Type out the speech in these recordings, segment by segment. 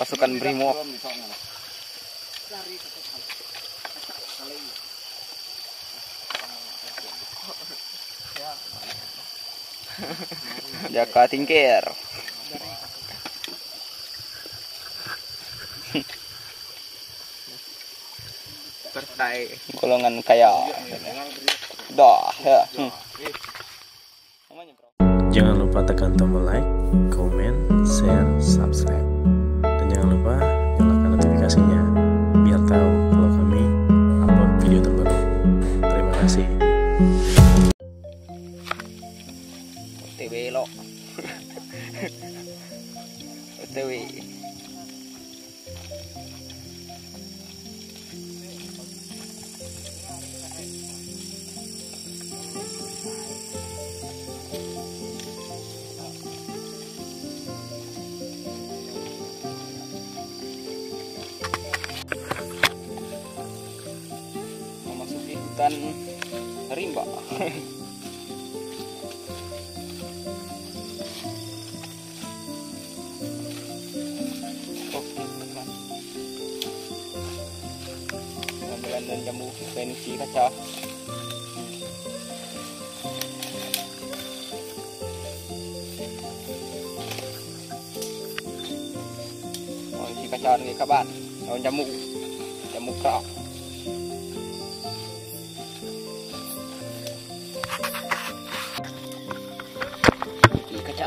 pasukan Brimob. Jaka Tingkir. Golongan kaya. Dah ya. Jangan lupa tekan tombol like, komen, share, subscribe. Dan jangan lupa nyalakan notifikasinya biar tahu kalau kami upload video terbaru. Terima kasih. Otw lo. Otw. Memasuki hutan rimba. Dan jambu pensi kaca. Pensi kaca ni kat ban. Daun jambu, jambu kerap. Pensi kaca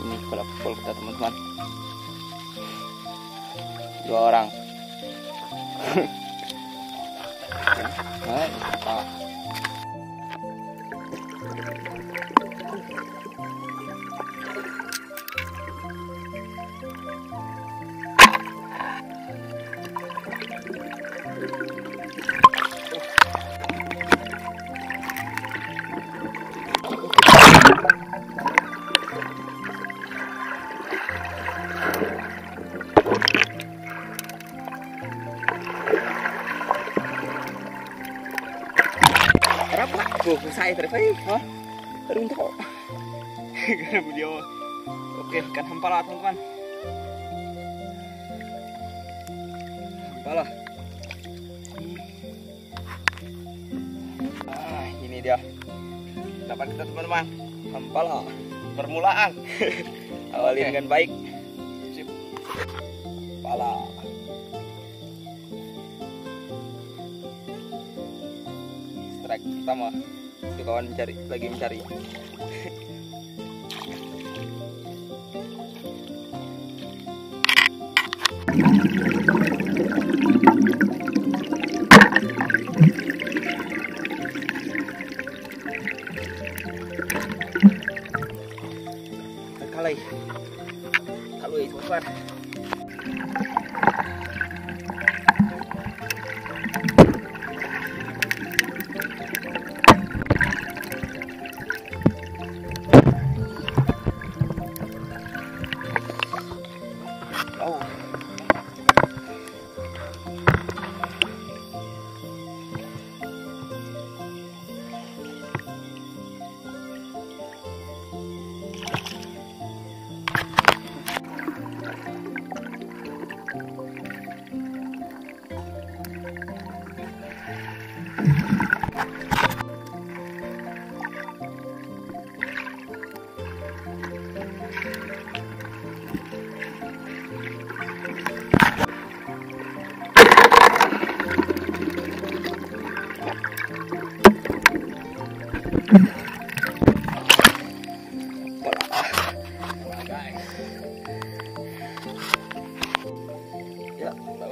Ini kepala pukul kita teman-teman, 2 orang. Saya terus, teruntuk karena beliau. Oke, ikan hampala teman-teman. Hampala. Ah, ini dia. Dapat kita teman-teman. Hampala. Permulaan. Awali dengan baik. Sip. Hampala. Strike pertama. Itu kawan mencari, lagi mencari. Kalai, kalui teman.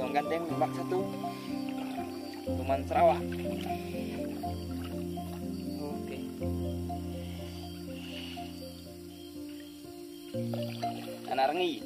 Gandeng bak 1 Tuman Sarawak. Okey. Anak rengi.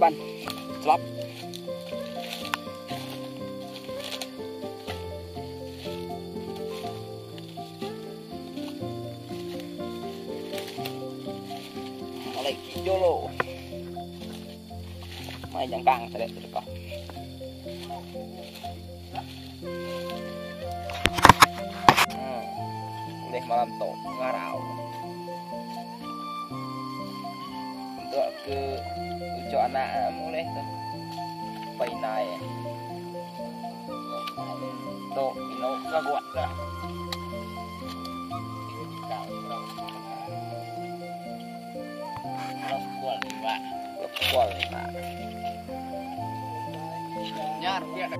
các bạn. Drop. Oleh kijolo. Mai jangkang sedek sedekah. Oleh malam tok ngarau. Untuk ke ucok anakmu leh tu. Painai. Tok ino kaguat lah. Kuala. Nyar biar.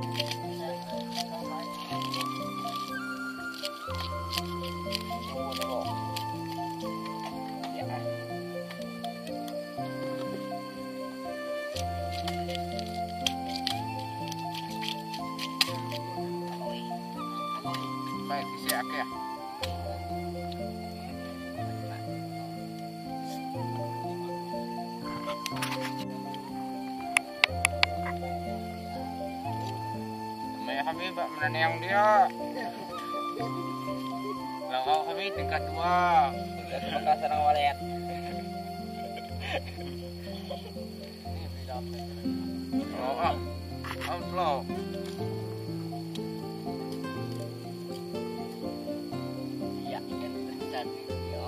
Baik siap ya. Kami menanam dia. Langkau kami tingkat 2. Dari Makassar nang Walet. Am slow. Ya, dan video.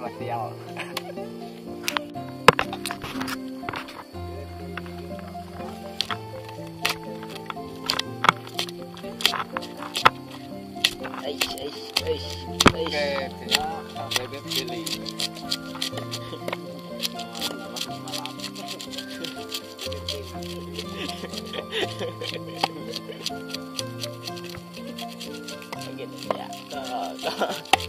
Material. Bebek pilih. Begitu ya.